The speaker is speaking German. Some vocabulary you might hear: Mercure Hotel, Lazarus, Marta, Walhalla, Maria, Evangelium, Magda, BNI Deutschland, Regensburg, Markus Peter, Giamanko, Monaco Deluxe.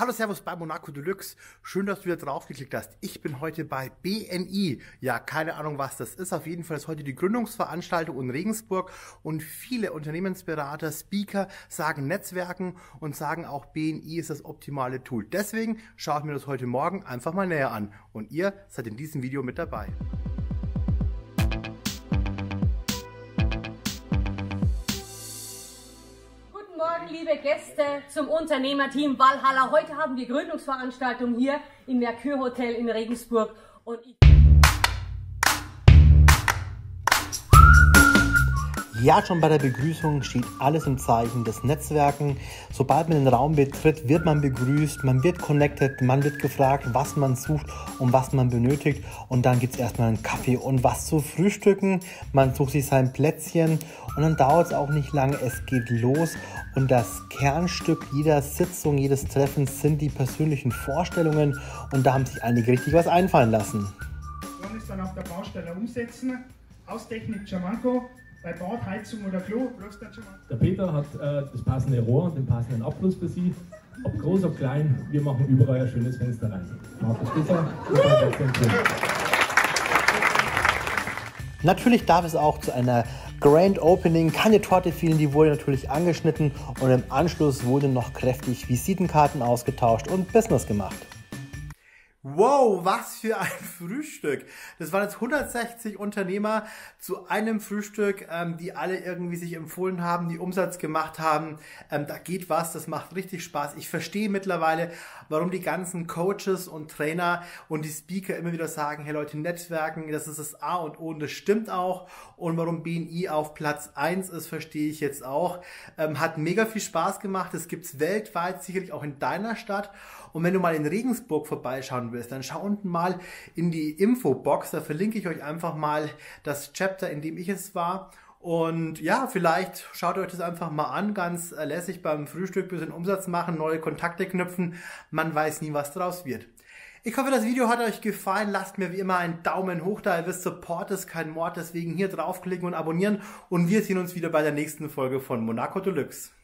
Hallo Servus bei Monaco Deluxe, schön, dass du wieder draufgeklickt hast. Ich bin heute bei BNI, ja keine Ahnung was das ist, auf jeden Fall ist heute die Gründungsveranstaltung in Regensburg und viele Unternehmensberater, Speaker sagen Netzwerken und sagen auch BNI ist das optimale Tool. Deswegen schaut mir das heute Morgen einfach mal näher an und ihr seid in diesem Video mit dabei. Liebe Gäste zum Unternehmerteam Walhalla. Heute haben wir Gründungsveranstaltung hier im Mercure Hotel in Regensburg. Und ja, schon bei der Begrüßung steht alles im Zeichen des Netzwerken. Sobald man den Raum betritt, wird man begrüßt, man wird connected, man wird gefragt, was man sucht und was man benötigt. Und dann gibt es erstmal einen Kaffee und was zu frühstücken. Man sucht sich sein Plätzchen und dann dauert es auch nicht lange, es geht los. Und das Kernstück jeder Sitzung, jedes Treffens sind die persönlichen Vorstellungen. Und da haben sich einige richtig was einfallen lassen. Wir wollen es dann auf der Baustelle umsetzen. Haustechnik Giamanko. Bei Bad, Heizung oder Klo, läuft das schon mal. Der Peter hat das passende Rohr und den passenden Abfluss für Sie. Ob groß, ob klein, wir machen überall ein schönes Fenster rein. Markus Peter, natürlich darf es auch zu einer Grand Opening keine Torte fehlen, die wurde natürlich angeschnitten und im Anschluss wurden noch kräftig Visitenkarten ausgetauscht und Business gemacht. Wow, was für ein Frühstück. Das waren jetzt 160 Unternehmer zu einem Frühstück, die alle irgendwie sich empfohlen haben, die Umsatz gemacht haben. Da geht was, das macht richtig Spaß. Ich verstehe mittlerweile, warum die ganzen Coaches und Trainer und die Speaker immer wieder sagen, hey Leute, Netzwerken, das ist das A und O und das stimmt auch. Und warum BNI auf Platz 1 ist, verstehe ich jetzt auch. Hat mega viel Spaß gemacht. Das gibt es weltweit, sicherlich auch in deiner Stadt. Und wenn du mal in Regensburg vorbeischauen willst, dann schau unten mal in die Infobox, da verlinke ich euch einfach mal das Chapter, in dem ich es war. Und ja, vielleicht schaut euch das einfach mal an, ganz lässig beim Frühstück ein bisschen Umsatz machen, neue Kontakte knüpfen, man weiß nie, was draus wird. Ich hoffe, das Video hat euch gefallen, lasst mir wie immer einen Daumen hoch da, ihr wisst, Support ist kein Mord, deswegen hier draufklicken und abonnieren und wir sehen uns wieder bei der nächsten Folge von Monaco Deluxe.